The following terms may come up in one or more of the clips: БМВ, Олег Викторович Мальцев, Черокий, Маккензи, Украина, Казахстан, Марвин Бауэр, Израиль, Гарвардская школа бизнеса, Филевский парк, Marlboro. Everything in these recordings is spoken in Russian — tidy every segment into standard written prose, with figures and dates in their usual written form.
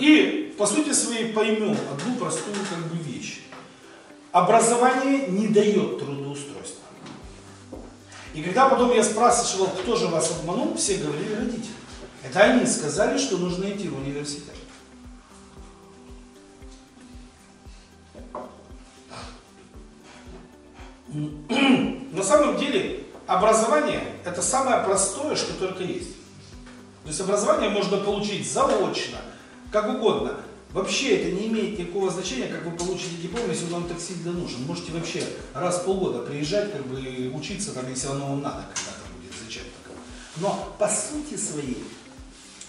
И, по сути своей, поймем одну простую вещь. Образование не дает трудоустройства. И когда потом я спрашивал, кто же вас обманул, все говорили родители. Это они сказали, что нужно идти в университет. На самом деле, образование – это самое простое, что только есть. То есть образование можно получить заочно, как угодно. Вообще это не имеет никакого значения, как вы получите диплом, если он вам так сильно нужен. Можете вообще раз в полгода приезжать, как бы учиться, там, если оно вам надо, когда-то будет, зачем-то. Но по сути своей,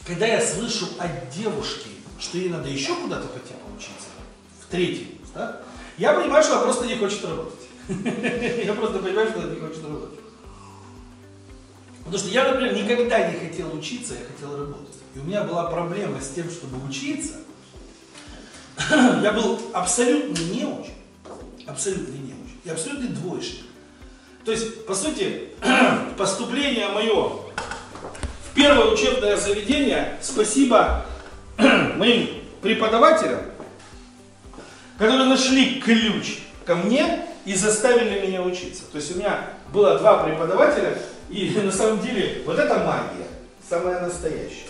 когда я слышу от девушки, что ей надо еще куда-то пойти поучиться, в третий вуз, да, я понимаю, что она просто не хочет работать. Я просто понимаю, что она не хочет работать. Потому что я, например, никогда не хотел учиться, я хотел работать. И у меня была проблема с тем, чтобы учиться. Я был абсолютно неуч. Абсолютно неуч. И абсолютно двоечник. То есть, по сути, поступление мое в первое учебное заведение, спасибо моим преподавателям, которые нашли ключ ко мне и заставили меня учиться. То есть у меня было два преподавателя, и на самом деле вот это магия, самая настоящая.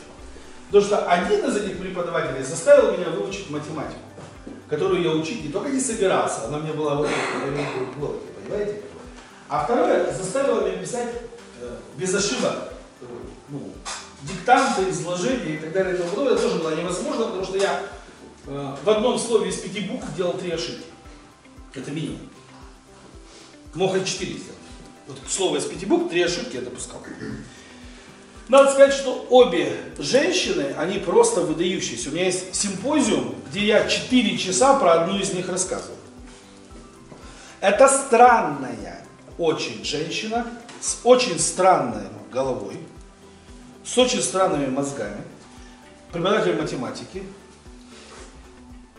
Потому что один из этих преподавателей заставил меня выучить математику, которую я учить не только не собирался, она мне была вот плохо, понимаете? А второе заставило меня писать без ошибок, ну, диктанты, изложения и так далее. Это тоже было невозможно, потому что я в одном слове из 5 букв делал 3 ошибки. Это минимум. Мог и 4 сделать. Вот слово из 5 букв, 3 ошибки я допускал. Надо сказать, что обе женщины, они просто выдающиеся. У меня есть симпозиум, где я 4 часа про одну из них рассказывал. Это странная очень женщина с очень странной головой, с очень странными мозгами, преподаватель математики.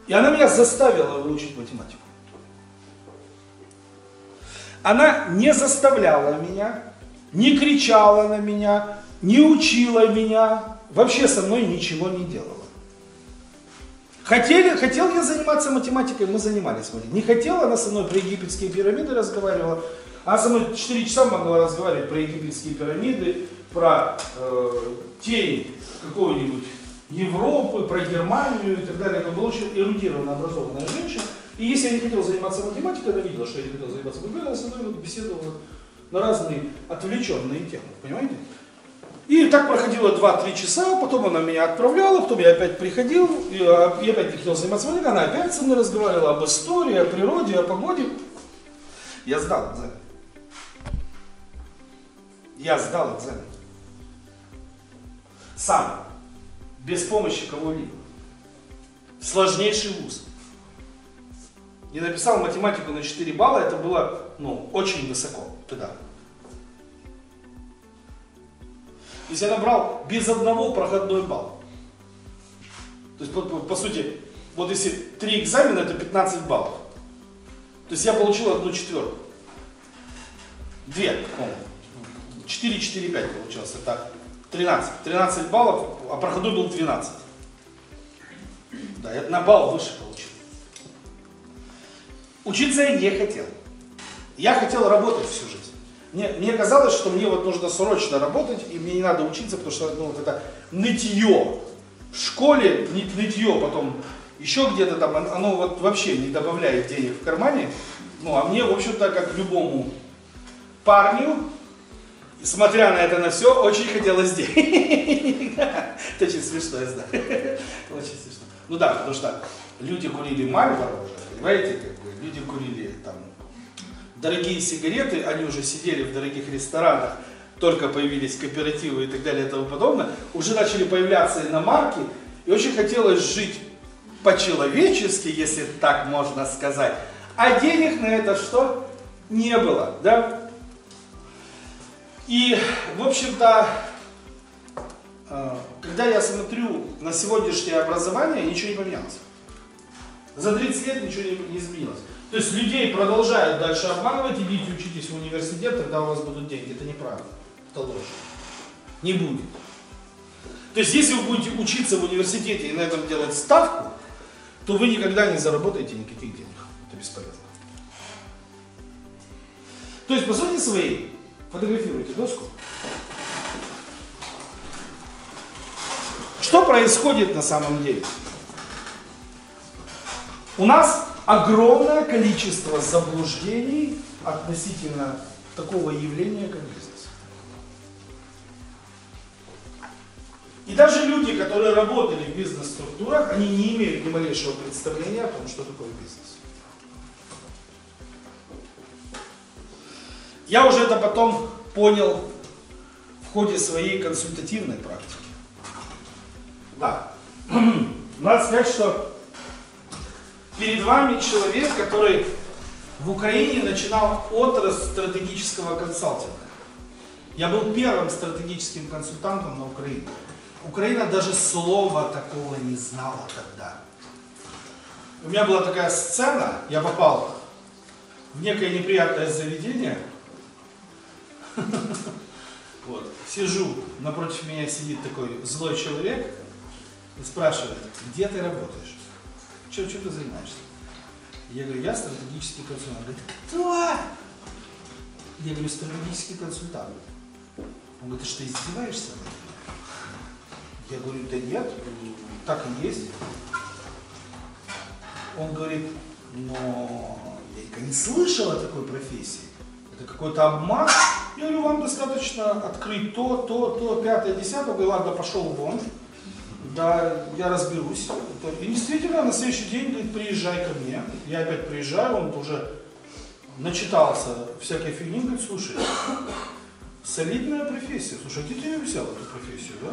И она меня заставила выучить математику. Она не заставляла меня, не кричала на меня, не учила меня, вообще со мной ничего не делала. Хотел я заниматься математикой, мы занимались. Не хотела, она со мной про египетские пирамиды разговаривала. Она со мной 4 часа могла разговаривать про египетские пирамиды, про тень какой-нибудь Европы, про Германию и так далее. Она была очень эрудированно образованная женщина. И если я не хотел заниматься математикой, она видела, что я не хотел заниматься математикой, она со мной беседовала на разные отвлеченные темы, понимаете? И так проходило 2-3 часа, потом она меня отправляла, потом я опять приходил, я опять не хотел заниматься математикой, она опять со мной разговаривала об истории, о природе, о погоде. Я сдал экзамен. Я сдал экзамен. Сам. Без помощи кого-либо. Сложнейший вуз. Я написал математику на 4 балла, это было, ну, очень высоко туда. То есть я набрал без одного проходной балл. То есть, по сути, вот если 3 экзамена, это 15 баллов. То есть я получил 1/4. 2, 4, 4, 5 получилось, это 13. 13 баллов, а проходной был 12. Да, я на балл выше получил. Учиться я не хотел. Я хотел работать всю жизнь. Мне казалось, что мне вот нужно срочно работать, и мне не надо учиться, потому что, ну, вот это нытье в школе, нытье потом еще где-то там, оно вот вообще не добавляет денег в кармане. Ну, а мне, в общем-то, как любому парню, смотря на это на все, очень хотелось денег. Это очень смешно, я знаю. Очень смешно. Ну да, потому что люди курили Marlboro, понимаете, люди курили там дорогие сигареты, они уже сидели в дорогих ресторанах, только появились кооперативы и так далее и тому подобное, уже начали появляться иномарки, и очень хотелось жить по-человечески, если так можно сказать, а денег на это что? Не было, да? И, в общем-то, когда я смотрю на сегодняшнее образование, ничего не поменялось. За 30 лет ничего не изменилось. То есть людей продолжают дальше обманывать, идите учитесь в университет, тогда у вас будут деньги. Это неправда, это ложь. Не будет. То есть, если вы будете учиться в университете и на этом делать ставку, то вы никогда не заработаете никаких денег. Это бесполезно. То есть, по сути своей, фотографируйте доску. Что происходит на самом деле? У нас огромное количество заблуждений относительно такого явления, как бизнес. И даже люди, которые работали в бизнес-структурах, они не имеют ни малейшего представления о том, что такое бизнес. Я уже это потом понял в ходе своей консультативной практики. Да. Надо сказать, что перед вами человек, который в Украине начинал отрасль стратегического консалтинга. Я был первым стратегическим консультантом на Украине. Украина даже слова такого не знала тогда. У меня была такая сцена, я попал в некое неприятное заведение. Вот. Сижу, напротив меня сидит такой злой человек и спрашивает, где ты работаешь? Чем ты занимаешься? Я говорю, я стратегический консультант. Он говорит, кто? Я говорю, стратегический консультант. Он говорит, ты что, издеваешься? Я говорю, да нет, так и есть. Он говорит, но я не слышал о такой профессии. Это какой-то обман. Я говорю, вам достаточно открыть то, пятое, десятое. Я говорю, ладно, пошел вон. Да, я разберусь. И действительно, на следующий день говорит, приезжай ко мне. Я опять приезжаю, он уже начитался всякой фигни, говорит, слушай, солидная профессия. Слушай, а где ты ее взял, эту профессию, да?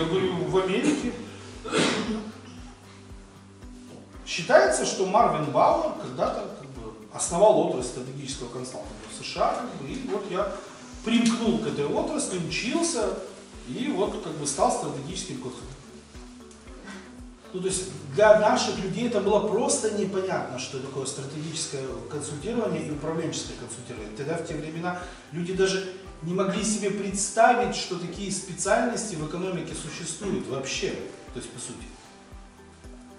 Я говорю, в Америке. Считается, что Марвин Бауэр когда-то основал отрасль стратегического консалтинга в США, и вот я примкнул к этой отрасли, учился, и вот стал стратегическим консультантом. Ну, то есть для наших людей это было просто непонятно, что такое стратегическое консультирование и управленческое консультирование. Тогда в те времена люди даже не могли себе представить, что такие специальности в экономике существуют вообще, то есть по сути.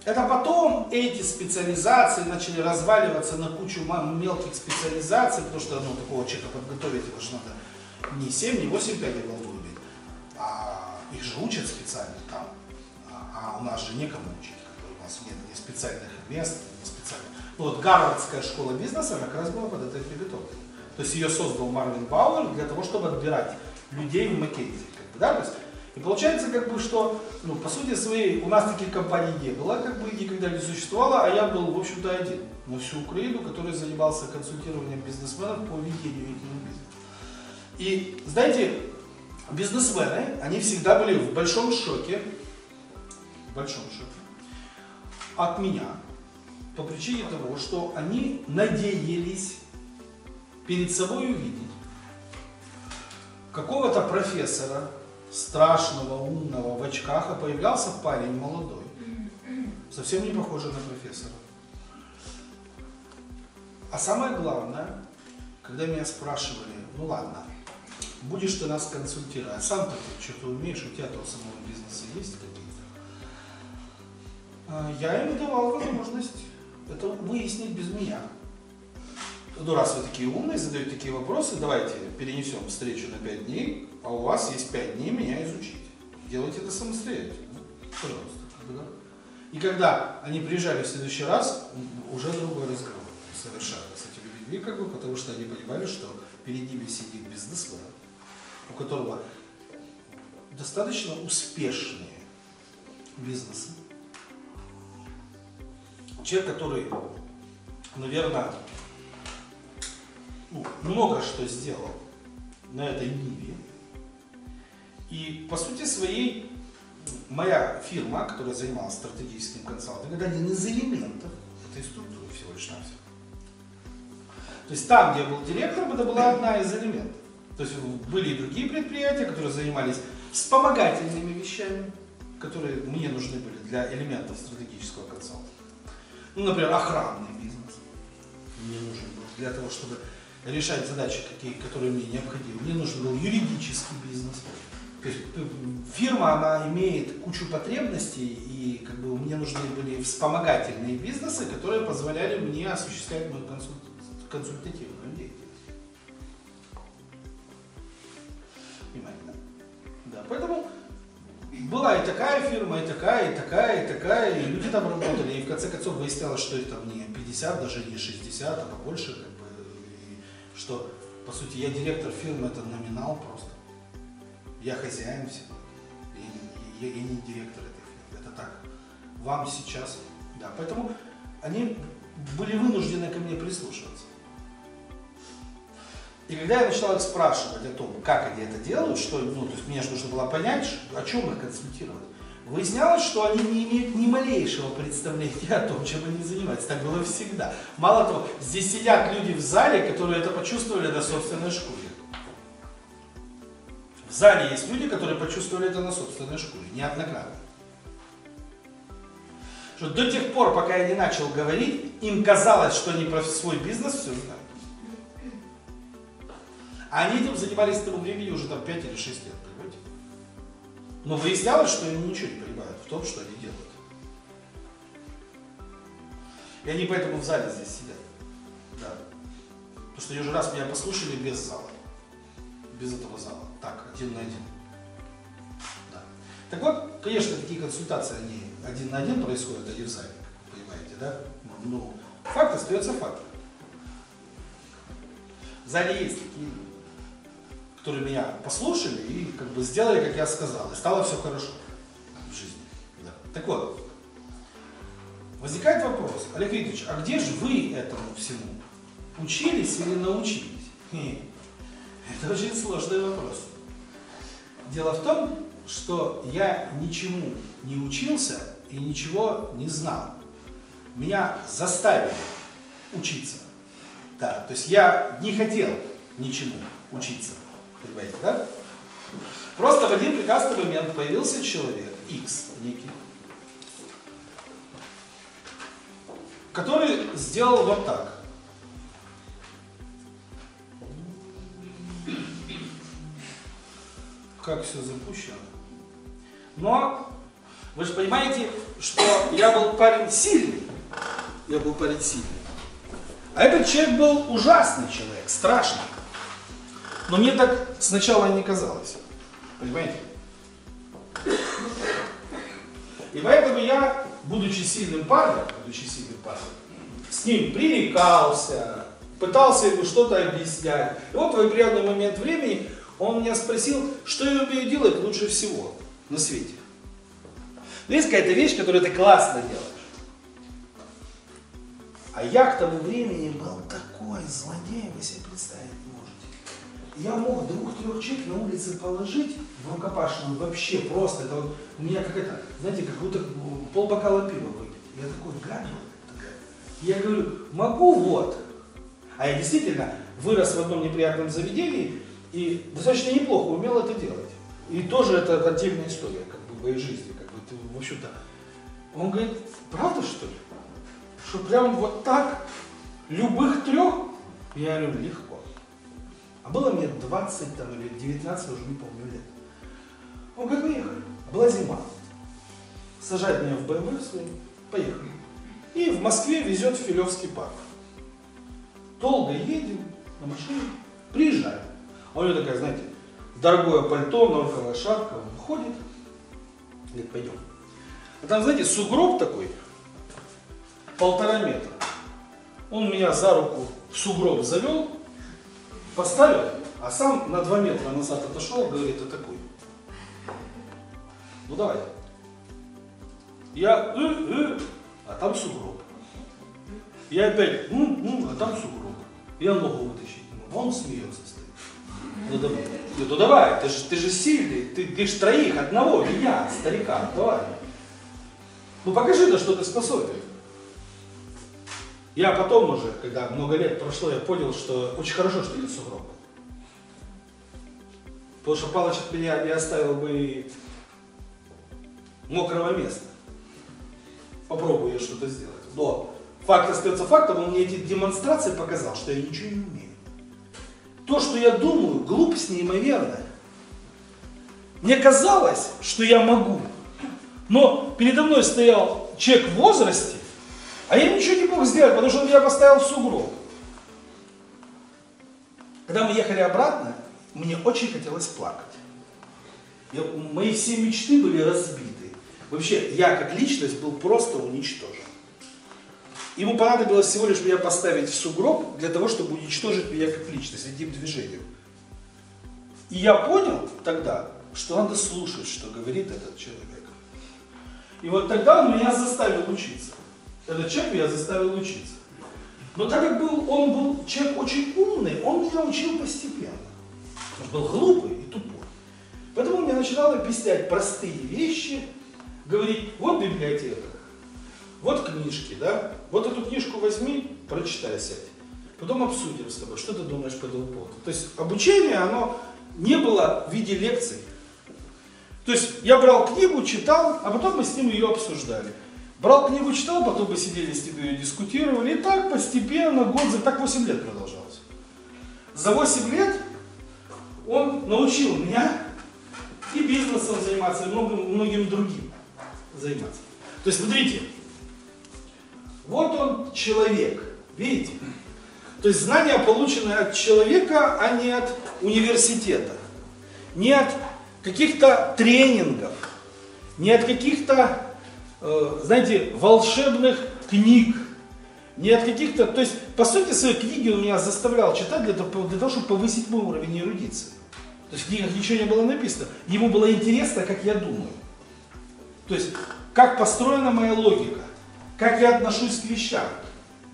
Это потом эти специализации начали разваливаться на кучу мелких специализаций, потому что такого человека подготовить его же надо не 7, не 8 пядей головы убить, а их же учат специально там. А у нас же некому учить, у нас нет ни специальных мест, ни специальных. Ну вот Гарвардская школа бизнеса как раз была под этой приготовкой. То есть ее создал Марвин Бауэр для того, чтобы отбирать людей в Маккензи. И получается, что, по сути своей, у нас таких компаний не было, никогда не существовало, а я был, в общем-то, один на всю Украину, который занимался консультированием бизнесменов по ведению этого бизнеса. И, знаете, бизнесмены, они всегда были в большом шоке от меня по причине того, что они надеялись перед собой увидеть какого-то профессора, страшного, умного, в очках, а появлялся парень молодой, совсем не похожий на профессора. А самое главное, когда меня спрашивали, ну ладно, будешь ты нас консультировать, сам-то ты что-то умеешь, у тебя-то у самого бизнеса есть какие-то? Я им давал возможность это выяснить без меня. Ну раз вы такие умные, задаете такие вопросы, давайте перенесем встречу на 5 дней, а у вас есть 5 дней меня изучить. Делайте это самостоятельно, пожалуйста. И когда они приезжали в следующий раз, уже другой разговор совершали с этими людьми, потому что они понимали, что перед ними сидит бизнесмен, у которого достаточно успешные бизнесы. Человек, который, наверное, много что сделал на этой ниве. И по сути своей моя фирма, которая занималась стратегическим консалтингом, это один из элементов этой структуры всего лишь навсего. То есть там, где я был директором, это была одна из элементов. То есть были и другие предприятия, которые занимались вспомогательными вещами, которые мне нужны были для элементов стратегического консалтинга. Ну, например, охранный бизнес мне нужен был для того, чтобы решать задачи, которые мне необходимы. Мне нужен был юридический бизнес, Фирма, она имеет кучу потребностей, и как бы мне нужны были вспомогательные бизнесы, которые позволяли мне осуществлять мою консультативную деятельность. Внимательно. Да, поэтому была и такая фирма, и такая, и такая, и такая, и люди там работали, и в конце концов выяснялось, что их там не 50, даже не 60, а побольше, как бы, и что, по сути, я директор фирмы, это номинал просто. Я хозяин всего, я не директор этой фирмы, это так, вам сейчас, да, поэтому они были вынуждены ко мне прислушиваться. И когда я начал их спрашивать о том, как они это делают, что, ну, то есть мне же нужно было понять, о чем их консультировать, выяснялось, что они не имеют ни малейшего представления о том, чем они занимаются. Так было всегда. Мало того, здесь сидят люди в зале, которые это почувствовали на собственной шкуре. В зале есть люди, которые почувствовали это на собственной шкуре, неоднократно. Что до тех пор, пока я не начал говорить, им казалось, что они про свой бизнес все знают. А они этим занимались с того времени уже там 5 или 6 лет, понимаете? Но выяснялось, что они ничего не понимают в том, что они делают. И они поэтому в зале здесь сидят. Да. Потому что они уже раз меня послушали без зала. Без этого зала. Так, один на один. Да. Так вот, конечно, такие консультации, они один на один происходят, а не в зале, понимаете, да? Но факт остается фактом. В зале есть такие люди, которые меня послушали и как бы сделали, как я сказал, и стало все хорошо в жизни. Да. Так вот, возникает вопрос, Олег Викторович, а где же вы этому всему? Учились или научились? Это очень сложный вопрос. Дело в том, что я ничему не учился и ничего не знал. Меня заставили учиться. Да, то есть я не хотел ничему учиться. Понимаете, да? Просто в один прекрасный момент появился человек, X некий, который сделал вот так. Как все запущено. Но вы же понимаете, что я был парень сильный. Я был парень сильный. А этот человек был ужасный человек, страшный. Но мне так сначала не казалось. Понимаете? И поэтому я, будучи сильным парнем, с ним пререкался, пытался ему что-то объяснять. И вот в определенный момент времени он меня спросил, что я умею делать лучше всего на свете. Но есть какая-то вещь, которую ты классно делаешь. А я к тому времени был такой злодей, вы себе представить не можете. Я мог двух-трех человек на улице положить в рукопашную вообще просто. Это вот, у меня как это, знаете, как будто полбокала пива выпить. Я такой гадил. Я говорю, могу вот. А я действительно вырос в одном неприятном заведении, и достаточно неплохо умел это делать. И тоже это отдельная история, как бы, в моей жизни, как бы, в общем-то. Он говорит, правда, что ли? Что прям вот так, любых трех, я говорю, легко. А было мне 20 там, или 19, уже не помню, лет. Он говорит, поехали. Была зима. Сажает меня в БМВ свой, поехали. И в Москве везет в Филевский парк. Долго едем на машине, приезжаем. А у него такая, знаете, дорогое пальто, норковая шапка, он выходит, говорит, пойдем. А там, знаете, сугроб такой, 1,5 метра. Он меня за руку в сугроб завел, поставил, а сам на 2 метра назад отошел, говорит, атакуй. Ну давай. Я, а там сугроб. Я опять, а там сугроб. Я ногу вытащить не могу. Он смеется. Ну давай, ты же сильный, ты же троих, одного, меня, старика, давай. Ну покажи-то, что ты способен. Я потом уже, когда много лет прошло, я понял, что очень хорошо, что я сугроб. Потому что Палыч от меня не оставил бы мокрого места. Попробую я что-то сделать. Но факт остается фактом, он мне эти демонстрации показал, что я ничего не умею. То, что я думаю, глупость неимоверная. Мне казалось, что я могу, но передо мной стоял человек в возрасте, а я ничего не мог сделать, потому что он меня поставил в сугроб. Когда мы ехали обратно, мне очень хотелось плакать. Мои все мечты были разбиты. Вообще, я как личность был просто уничтожен. Ему понадобилось всего лишь меня поставить в сугроб, для того, чтобы уничтожить меня как личность этим движением. И я понял тогда, что надо слушать, что говорит этот человек. И вот тогда он меня заставил учиться. Этот человек меня заставил учиться. Но так как он был человек очень умный, он меня учил постепенно. Он был глупый и тупой. Поэтому он мне начинал объяснять простые вещи, говорить, вот библиотека, вот книжки, да, вот эту книжку возьми, прочитай, сядь. Потом обсудим с тобой, что ты думаешь по этому поводу. То есть обучение, оно не было в виде лекций. То есть я брал книгу, читал, а потом мы с ним ее обсуждали. Брал книгу, читал, потом мы сидели с ним ее дискутировали. И так постепенно, так 8 лет продолжалось. За 8 лет он научил меня и бизнесом заниматься, и многим другим заниматься. То есть, смотрите, вот он человек, видите? То есть знания получены от человека, а не от университета, не от каких-то тренингов, не от каких-то, знаете, волшебных книг, не от каких-то... То есть, по сути, свои книги он меня заставлял читать для того, чтобы повысить мой уровень эрудиции. То есть в книгах ничего не было написано. Ему было интересно, как я думаю. То есть, как построена моя логика, как я отношусь к вещам,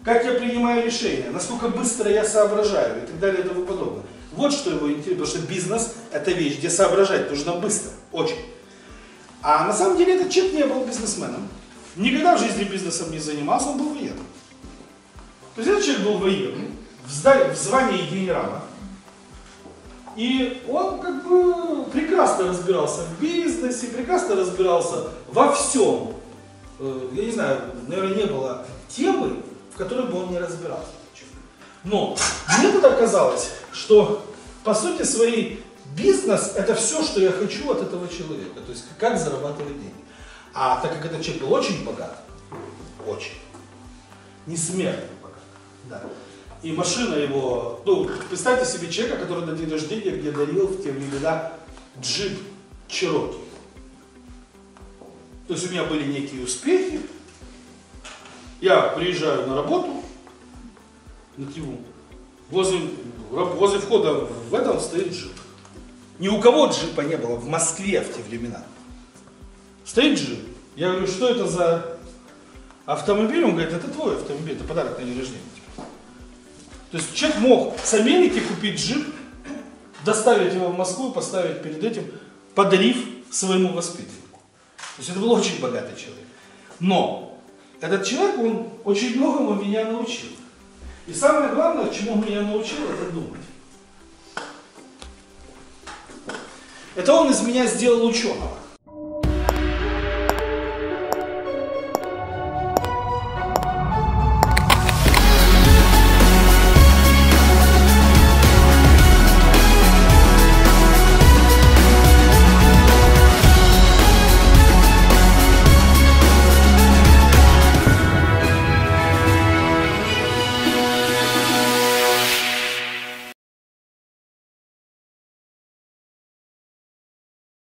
как я принимаю решения, насколько быстро я соображаю и так далее и тому подобное. Вот что его интересует, потому что бизнес – это вещь, где соображать нужно быстро, очень. А на самом деле этот человек не был бизнесменом, никогда в жизни бизнесом не занимался, он был военным. То есть этот человек был военным, в звании генерала. И он как бы прекрасно разбирался в бизнесе, прекрасно разбирался во всем. Я не знаю, наверное, не было темы, в которой бы он не разбирался. Но мне тут оказалось, что по сути своей бизнес – это все, что я хочу от этого человека. То есть как зарабатывать деньги. А так как этот человек был очень богат, очень, несмертно богат, да. И машина его, ну, представьте себе человека, который на день рождения мне дарил в те времена джип Черокий. То есть у меня были некие успехи, я приезжаю на работу, на Киву, возле входа в этом стоит джип. Ни у кого джипа не было в Москве в те времена. Стоит джип. Я говорю, что это за автомобиль? Он говорит, это твой автомобиль, это подарок на день рождения. То есть человек мог с Америки купить джип, доставить его в Москву и поставить перед этим, подарив своему воспитаннику. То есть это был очень богатый человек. Но этот человек, он очень многому меня научил. И самое главное, чему он меня научил, это думать. Это он из меня сделал ученого.